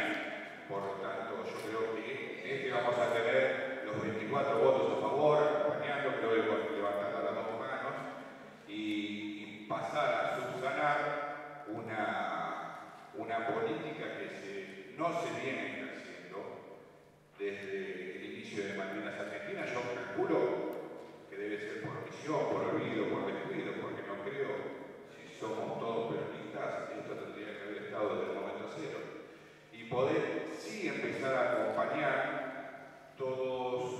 Por lo tanto, yo creo que vamos a tener los 24 votos a favor, acompañando, creo que levantando las dos manos, y pasar a subsanar una política que no se viene ejerciendo desde el inicio de Malvinas Argentinas. Yo calculo que debe ser por omisión, por olvido, por descuido, porque no creo, si somos todos peronistas, esto tendría que haber estado desde el momento cero. Y poder sí empezar a acompañar todos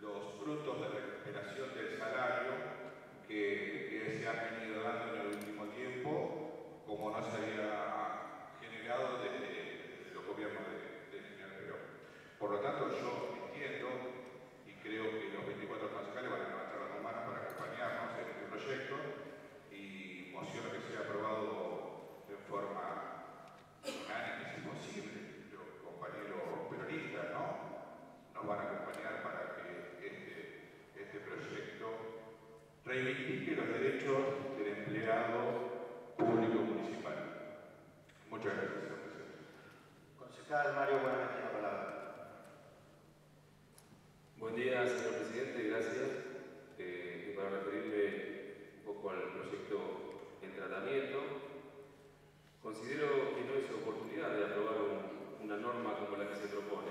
los frutos de recuperación del salario que se han venido dando en el último tiempo, como no se había generado desde los gobiernos del señor Perón. Por lo tanto, yo entiendo y creo que los 24 concejales van a levantar las manos para acompañarnos en este proyecto y mociono que sea aprobado en forma unánime, si posible. Los compañeros peronistas, ¿no?, nos van a acompañar para que este proyecto reivindique los derechos del empleado público municipal. Muchas gracias, señor presidente. Concejal Mario Paz tiene la palabra. Buen día, señor presidente, gracias. Para referirme un poco al proyecto en tratamiento, considero que no es oportunidad de aprobar una norma como la que se propone.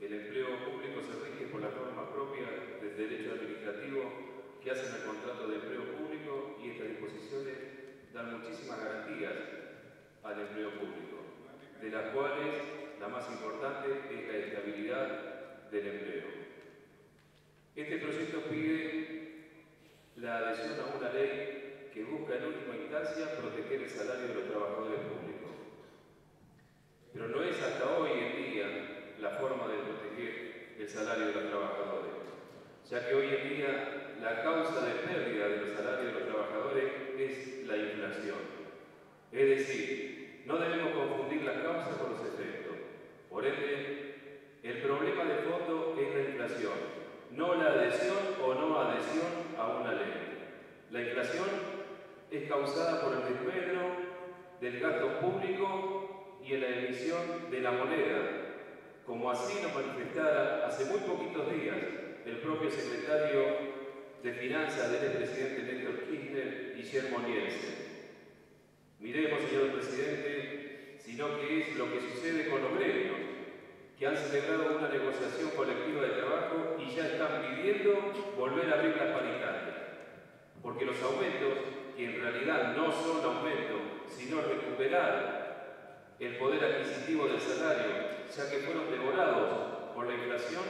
El empleo público se rige por las normas propias del derecho administrativo que hacen al contrato de empleo público, y estas disposiciones dan muchísimas garantías al empleo público, de las cuales la más importante es la estabilidad del empleo. Este proyecto pide la adhesión a una ley que busca en última instancia proteger el salario de los trabajadores públicos. Pero no es hasta hoy en día la forma de proteger el salario de los trabajadores, ya que hoy en día la causa de pérdida de los salarios de los trabajadores es la inflación. Es decir, no debemos confundir las causas con los efectos. Por ende, el problema de fondo es la inflación, no la adhesión o no adhesión a una ley. La inflación es causada por el desmedro del gasto público y en la emisión de la moneda, como así lo manifestara hace muy poquitos días el propio secretario de Finanzas del expresidente Néstor Kirchner, Guillermo Nielsen. Miremos, señor presidente, sino que es lo que sucede con los gremios, que han celebrado una negociación colectiva de trabajo y ya están pidiendo volver a abrir las paritarias, porque los aumentos, que en realidad no son aumentos, sino recuperar el poder adquisitivo del salario, ya que fueron devorados por la inflación,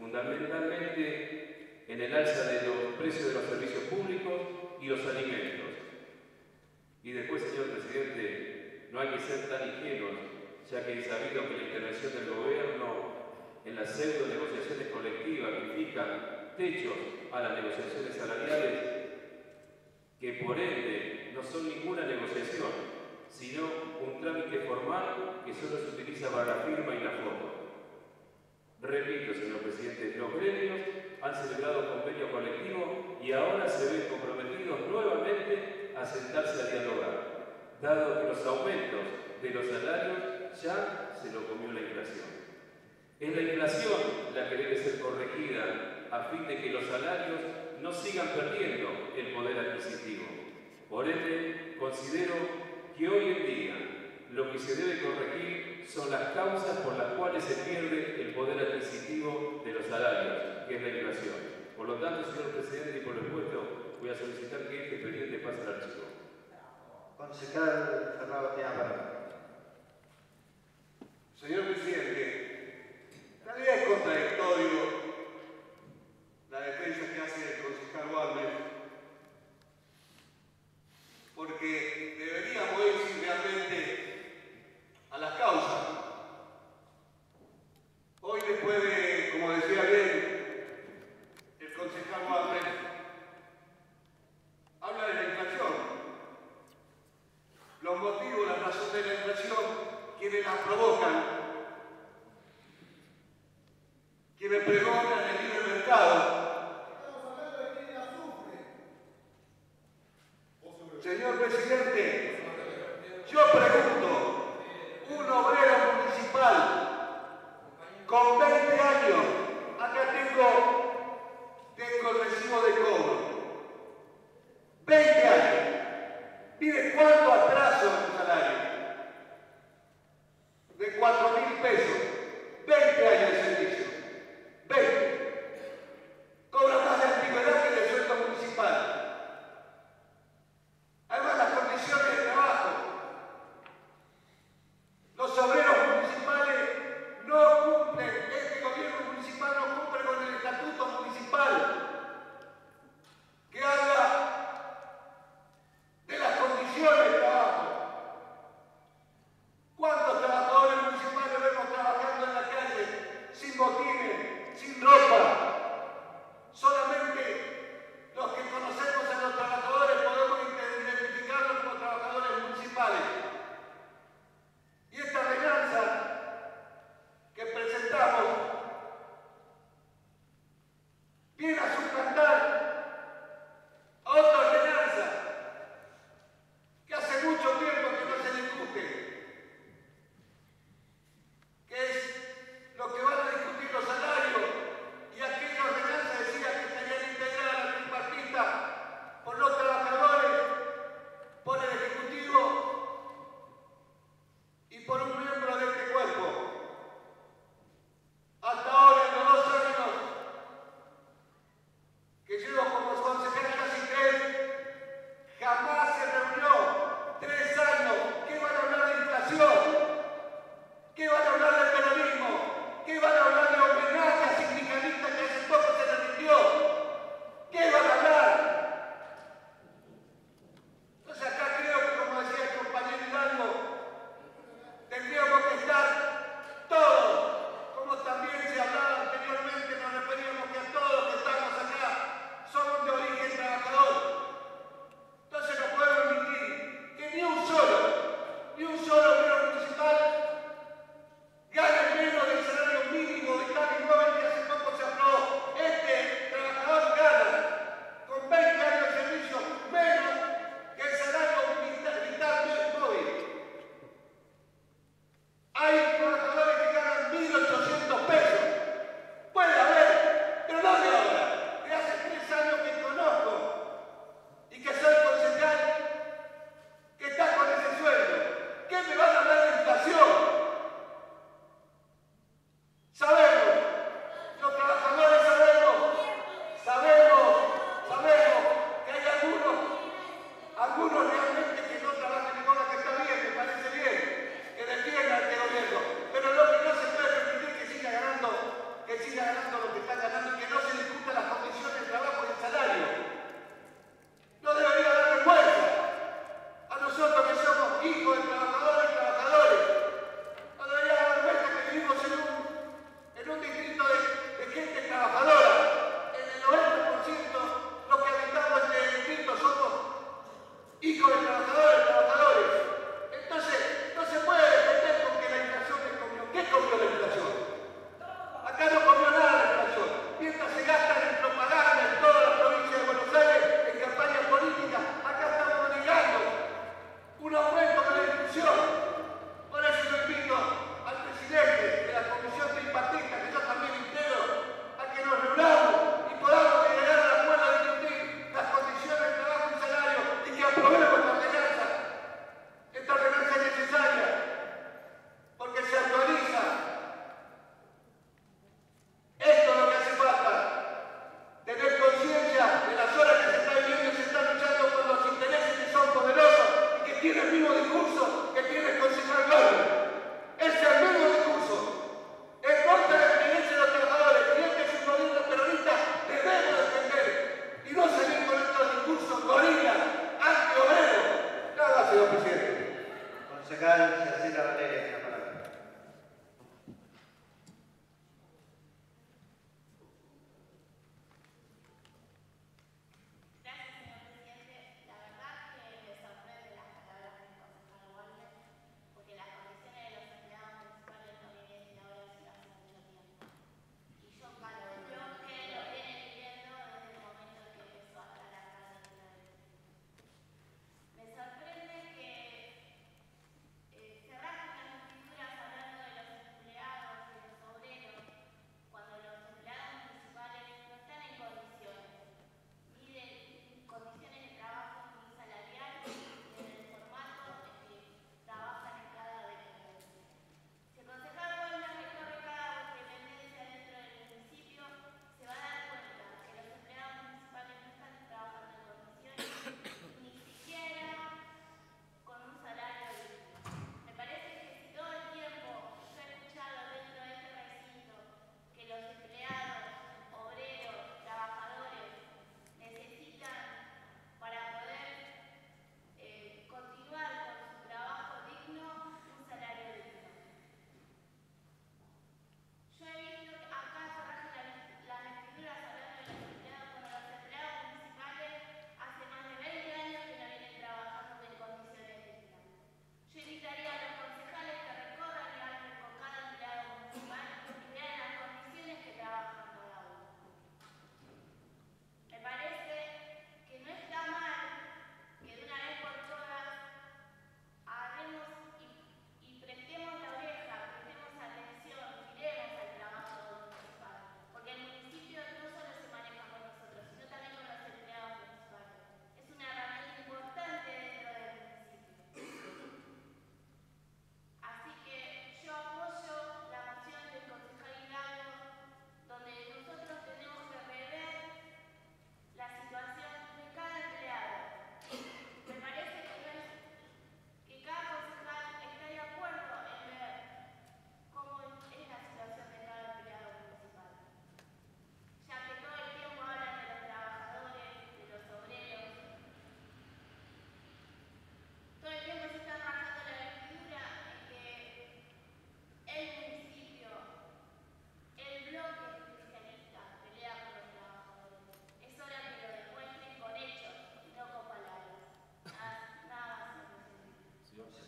fundamentalmente en el alza de los precios de los servicios públicos y los alimentos. Y después, señor presidente, no hay que ser tan ingenuos, ya que es sabido que la intervención del gobierno en las pseudo negociaciones colectivas que fijan techos a las negociaciones salariales, que por ende no son ninguna negociación, sino un trámite formal que solo se utiliza para la firma y la foto. Repito, señor presidente, los gremios han celebrado convenio colectivo y ahora se ven comprometidos nuevamente a sentarse a dialogar, dado que los aumentos de los salarios ya se lo comió la inflación. Es la inflación la que debe ser corregida a fin de que los salarios no sigan perdiendo el poder adquisitivo. Por ende, considero que hoy en día lo que se debe corregir son las causas por las cuales se pierde el poder adquisitivo de los salarios, que es la inflación. Por lo tanto, señor presidente, y por lo expuesto, voy a solicitar que este expediente pase al archivo. Concejal Ferrao tiene la palabra. Señor presidente, en realidad es contradictorio la defensa que hace el concejal Walmer, porque deberíamos ir realmente a las causas. Hoy, después de, como decía bien el concejal Walmer, habla de la inflación, los motivos, las razones de la inflación, quienes las provocan, quienes pregonan el libre mercado. Estamos hablando de quien la sufre. Señor presidente, yo pregunto,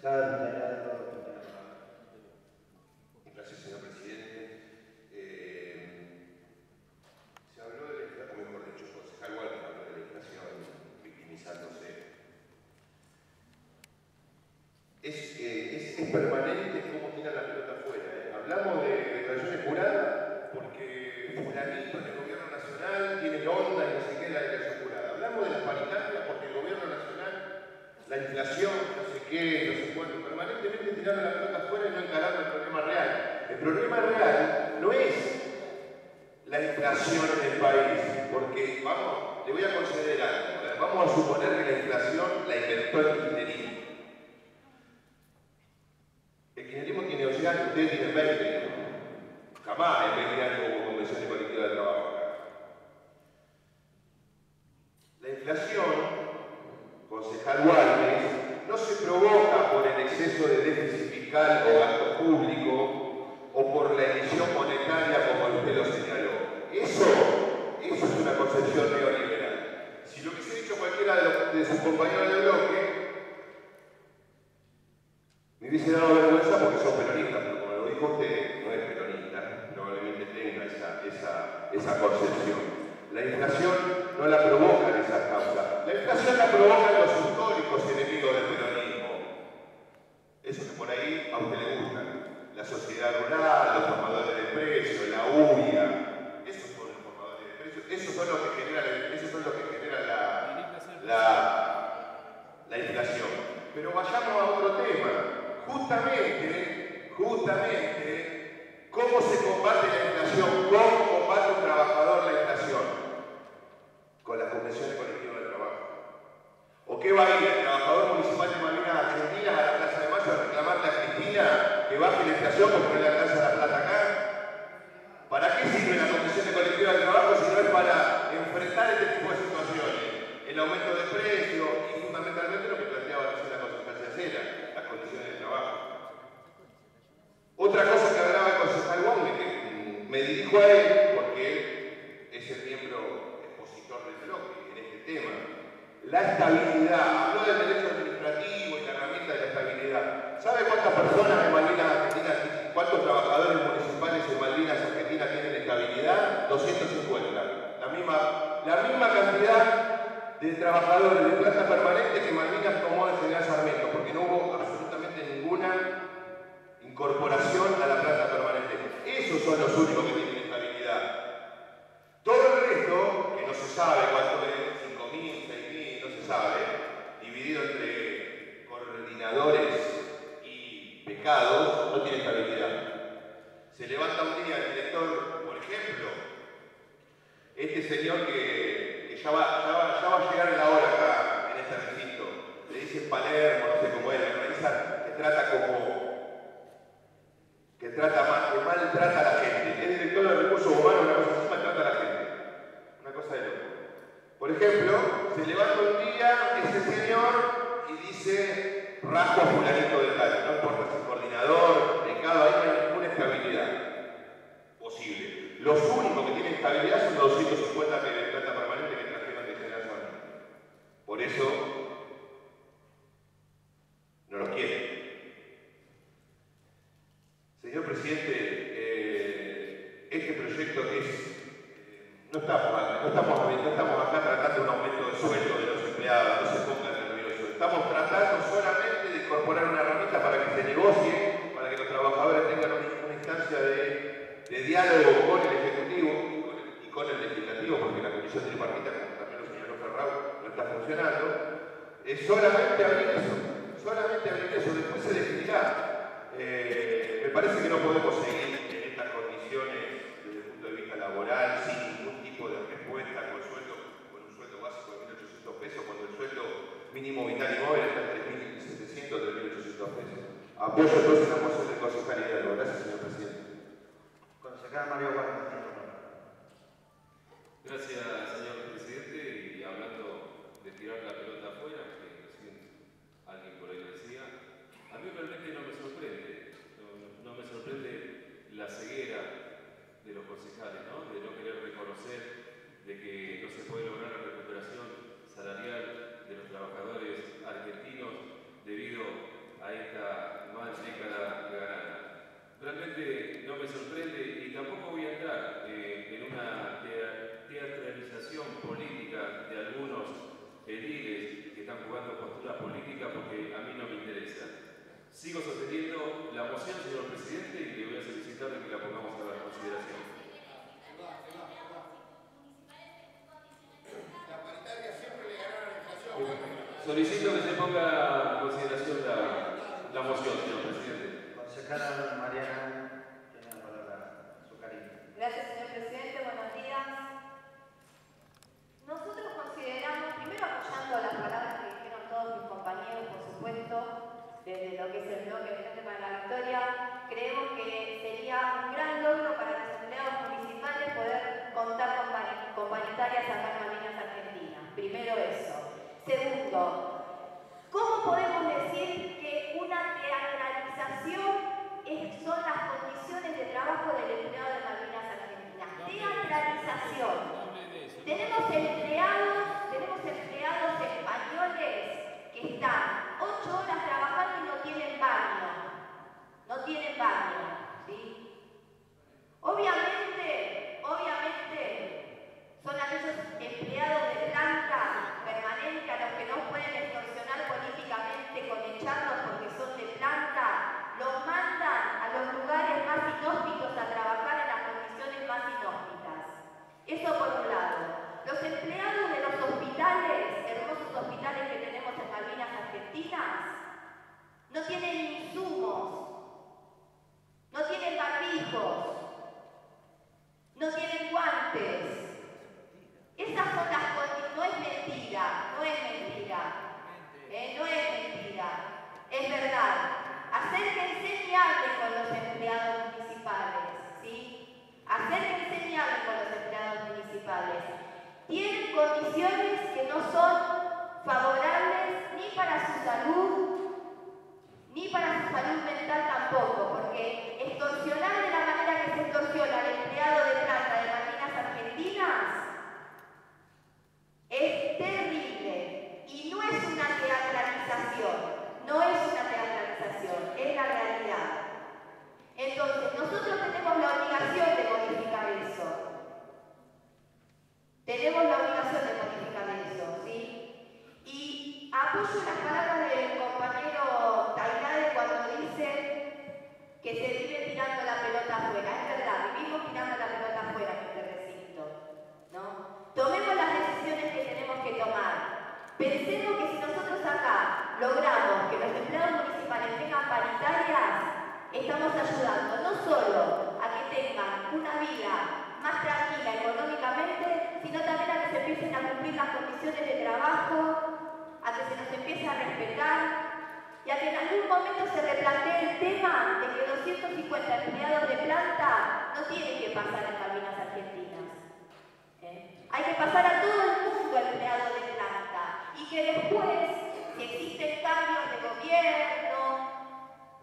Gracias, señor presidente. Se habló de la inflación, mejor dicho, el concejal Walter habló de la inflación victimizándose. Es permanente cómo tiran la pelota afuera. Hablamos de declaraciones juradas porque fulanito del gobierno nacional tiene la onda y no se queda la declaración jurada. Hablamos de las paritarias porque el gobierno nacional, la inflación, no sé qué, no sé cuánto, permanentemente tirando la pelota afuera y no encarando el problema real. El problema real no es la inflación en el país, porque vamos, le voy a conceder algo. Vamos a suponer que la inflación la inventó el kirchnerismo. El kirchnerismo tiene 11 años, usted tiene 20. Jamás en 20 años hubo convención de colectiva de trabajo acá. La inflación, concejal Guardes, no se provoca por el exceso de déficit fiscal o gasto público o por la emisión monetaria como usted lo señaló. Eso es una concepción neoliberal. Si lo hubiese dicho cualquiera de sus compañeros de bloque, me hubiese dado vergüenza porque son peronistas, pero como lo dijo usted, no es peronista, probablemente tenga esa concepción. La inflación no la provocan esas causas, la inflación la provocan los históricos enemigos del peronismo. Eso que por ahí a usted le gusta, la sociedad rural, los formadores de precios, la UIA, esos son los formadores de precios, esos son los que generan la inflación. Pero vayamos a otro tema. Justamente, ¿cómo se combate la inflación? ¿Cómo combate un trabajador la inflación? Con las convenciones colectivas de trabajo. ¿O qué va a ir el trabajador municipal de Malvinas Argentinas a la Plaza de Mayo a reclamarle a Cristina que baje la inflación porque no le alcanza la plata acá? ¿Para qué sirven las convenciones colectivas de trabajo si no es para enfrentar este tipo de situaciones? El aumento de precios y fundamentalmente lo que planteaba recién la concejal Cacera, las condiciones de trabajo. Otra cosa que hablaba el concejal Gómez, que me dirijo a él, porque él es el miembro expositor del bloque en este tema, la estabilidad. Habló del derecho administrativo y la herramienta de la estabilidad. ¿Sabe cuántas personas en Malvinas Argentinas, cuántos trabajadores municipales en Malvinas Argentinas tienen estabilidad? 250. La misma cantidad de trabajadores de planta permanente que Malvinas tomó de General Sarmiento, porque no hubo absolutamente ninguna incorporación a la planta permanente. Esos son los únicos que tienen estabilidad. Todo el resto, que no se sabe cuánto es, 5.000, 6.000, no se sabe, dividido entre coordinadores y pecados, no tiene estabilidad. Se levanta un día el director, por ejemplo, este señor que ya va a llegar la hora acá, en este recinto. Le dicen Palermo, no sé cómo es, le organizan, que maltrata a la gente. Es director de recursos humanos, una cosa así, maltrata a la gente. Una cosa de loco. Por ejemplo, se levanta un día ese señor y dice, rasgo a fulanito de tal, no importa si coordinador, mercado, ahí no hay ninguna estabilidad posible. Los únicos que tienen estabilidad son los 250 que de planta permanente que trajeron de General Sarmiento. Por eso no los quieren. Señor presidente, este proyecto no estamos acá tratando un aumento de sueldo de los empleados, no se pongan nerviosos. Estamos tratando solamente de incorporar una herramienta para que se negocie, para que los trabajadores tengan una instancia de diálogo con el Ejecutivo y con el Legislativo, porque la comisión tripartita, como también lo señaló Ferrao, no está funcionando. Es solamente abrir eso, después se definirá. Me parece que no podemos seguir en estas condiciones desde el punto de vista laboral, sin ningún tipo de respuesta con un sueldo básico de 1.800 pesos, cuando el sueldo mínimo vital y móvil está en 3.700 o 3.800 pesos. Apoyo entonces la moción del concejal Hidalgo. Gracias, señor presidente. Mario Paz. Gracias, señor presidente. Y hablando de tirar la pelota afuera, que recién alguien por ahí lo decía, a mí realmente no me sorprende, la ceguera de los concejales, ¿no? De no querer reconocer de que no se puede lograr la recuperación salarial de los trabajadores argentinos debido a esta Solicito que se ponga en consideración la moción, señor presidente. Concejala Mariana, tiene la palabra, su cariño. Gracias, señor presidente. Buenos días. Nosotros consideramos, primero apoyando las palabras que dijeron todos mis compañeros, por supuesto, desde lo que es el bloque de Frente para la Victoria, creemos que sería un gran logro para los empleados municipales poder contar con paritarias acá en Malvinas Argentinas. Primero eso. Segundo, ¿cómo podemos decir que una teatralización son las condiciones de trabajo del empleado de Malvinas Argentinas? Teatralización. Tenemos empleados españoles que están 8 horas trabajando y no tienen baño. No tienen baño, ¿sí? Obviamente, son aquellos empleados de planta permanente a los que no pueden extorsionar políticamente con echarlos porque son de planta, los mandan a los lugares más inhóspitos a trabajar en las condiciones más inhóspitas. Eso por un lado. Los empleados de los hospitales, hermosos hospitales que tenemos en Malvinas Argentinas, no tienen insumos, no tienen barbijos, no tienen guantes. Esas son las condiciones. No es mentira, es verdad. Acérquense y hablen con los empleados municipales, ¿sí? Acérquense y hablen con los empleados municipales. Tienen condiciones que no son favorables ni para su salud, ni para su salud mental tampoco, porque extorsionar de la manera que se extorsiona al empleado de planta de Malvinas Argentinas es terrible y no es una teatralización, es la realidad. Entonces, nosotros tenemos la obligación de modificar eso. ¿Sí? Y apoyo las palabras del compañero Tainade cuando dice que se vive tirando la pelota afuera. Es verdad, vivimos tirando la pelota afuera en este recinto, ¿no? Tomemos las decisiones que tenemos que tomar. Pensemos que si nosotros acá logramos que los empleados municipales tengan paritarias, estamos ayudando no solo a que tengan una vida más tranquila económicamente, sino también a que se empiecen a cumplir las condiciones de trabajo, a que se nos empiece a respetar y a que en algún momento se replantee el tema de que 250 empleados de planta no tienen que pasar en Malvinas Argentinas. Hay que pasar a todo el mundo empleado de planta y que después, si existen cambios de gobierno,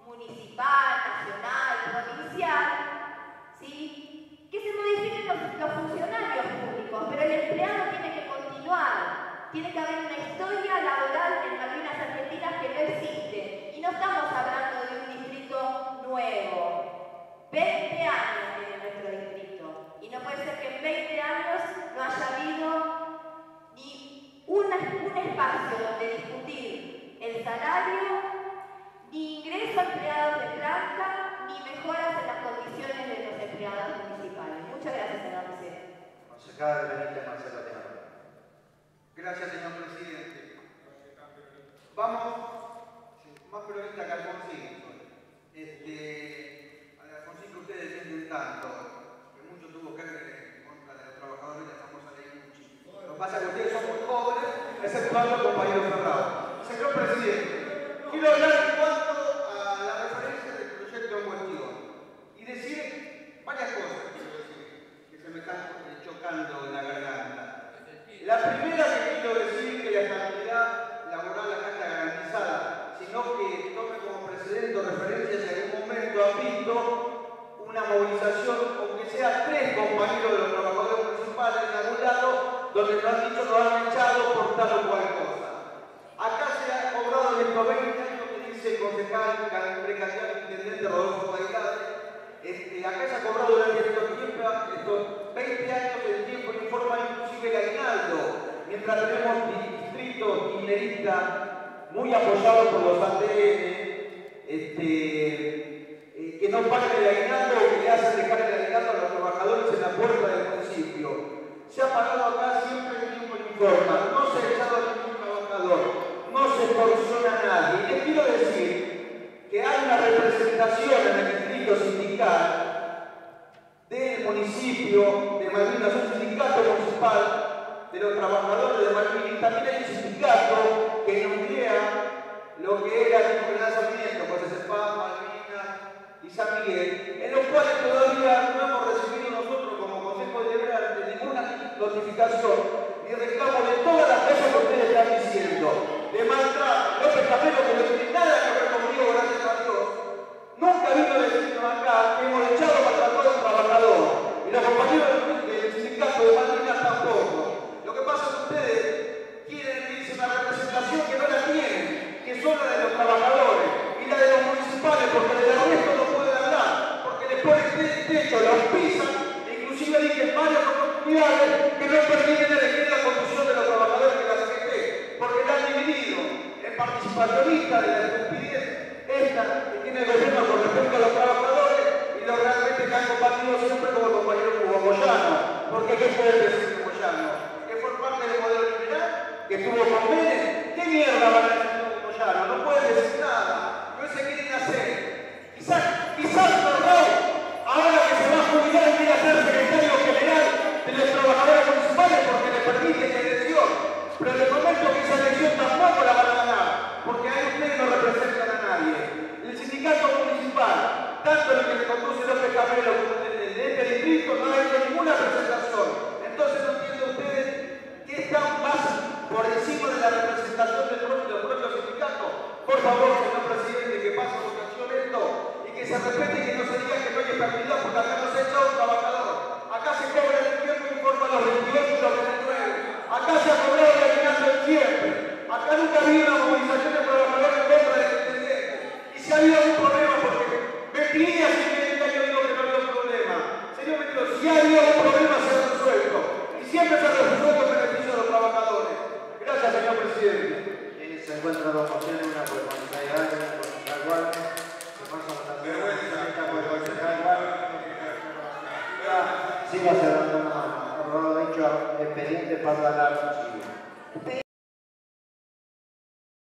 municipal, nacional, provincial, ¿sí?, que se modifiquen los funcionarios públicos, pero el empleado tiene que continuar, tiene que haber una historia laboral en Malvinas Argentinas que no existe, y no estamos hablando de un distrito nuevo, 20 años tiene nuestro distrito, y no puede ser que en 20 años no haya habido ni un espacio donde discutir el salario, ni ingreso a empleados de planta, ni mejoras en las condiciones de los empleados municipales. Muchas gracias, señor presidente. Concejala Benítez Marcela Leandro. Gracias, señor presidente. Vamos, más peronista que Alfonsín. A Alfonsín que ustedes defienden tanto, que mucho tuvo que ver en contra de los trabajadores de la famosa ley Mucci. Lo que pasa es que ustedes son muy jóvenes, exceptuando al compañero Ferrao. Señor presidente, quiero hablar en cuanto a la referencia del proyecto en cuestión y decir varias cosas que se me están chocando en la garganta. La primera que quiero decir que la estabilidad laboral acá está garantizada, sino que tome como precedente o referencia si en algún momento han visto una movilización, aunque sea 3 compañeros de los trabajadores municipales en algún lado, donde nos han dicho que nos han echado por tal o cual cosa. Acá se ha cobrado desde 20 años que dice el concejal, precandidato intendente Rodolfo Paidade. Acá se ha cobrado durante estos 20 años el tiempo en forma inclusive el aguinaldo, mientras tenemos distritos mineristas muy apoyados por los ATM, que no pagan el aguinaldo o que le hacen dejar el aguinaldo a los trabajadores en la puerta del municipio. Se ha pagado acá siempre el tiempo en forma, no se ha echado a ningún trabajador, no representación en el distrito sindical del municipio de Malvinas, un sindicato municipal de los trabajadores de Malvinas, también hay un sindicato que nuclea lo que era el coordinamiento, pues se sepa Malvinas y San Miguel, en los cuales todavía no hemos recibido nosotros como Consejo Deliberante ninguna notificación y reclamo de todas las cosas que ustedes están diciendo, de maltrato. López Cabrero, que no tiene nada que ver conmigo, gracias a Dios, nunca vino decirnos acá que hemos echado para todos los trabajadores, y los compañeros del sindicato de Malvinas tampoco. Lo que pasa es que ustedes quieren irse una representación que no la tienen, que es solo la de los trabajadores y la de los municipales, porque de los restos no pueden hablar, porque les ponen el techo, los pisan, inclusive dicen varias oportunidades que no permiten elegir la conducción de los trabajadores de la CGT, porque la han dividido en participacionistas de la estupidez esta que tiene el gobierno con respecto a los trabajadores y los realmente que han combatido siempre como el compañero Hugo Moyano, porque ¿qué fue el presidente Moyano? Que fue parte del modelo liberal, que estuvo con Méndez. ¿Qué mierda va a hacer Moyano? No puede decir nada, no se quieren hacer. Quizás Ferrao, ahora que se va a jubilar, quiere hacer secretario general de los trabajadores municipales porque le permite esa elección, pero les prometo que esa elección tampoco la van a ganar, porque ahí ustedes no representan a nadie. El sindicato municipal, tanto el que le conduce López Cabrero como el de este distrito, no ha hecho ninguna representación. Entonces no entiendo ustedes que están más por encima de la representación del propio sindicato. Por favor, señor presidente, que pase votación esto y que se respete y que no se diga que no hay estabilidad, porque acá no se echa un trabajador. Acá se cobra el tiempo y informa los 28 y los 29. Acá se ha cobrado el aguinaldo en siempre. Acá nunca ha habido una movilización de trabajadores en contra del intendente. Y si ha habido algún problema, porque me pide así que el año digo que no ha habido problema. Señor ministro, si ha habido algún problema, se ha resuelto. Y siempre se ha resuelto en beneficio de los trabajadores. Gracias, señor presidente. Se encuentra la moción en una formalidad, en una formalidad. Se pasa a votación. Vergüenza. Siga cerrando la mano. Por lo dicho, expediente para la moción.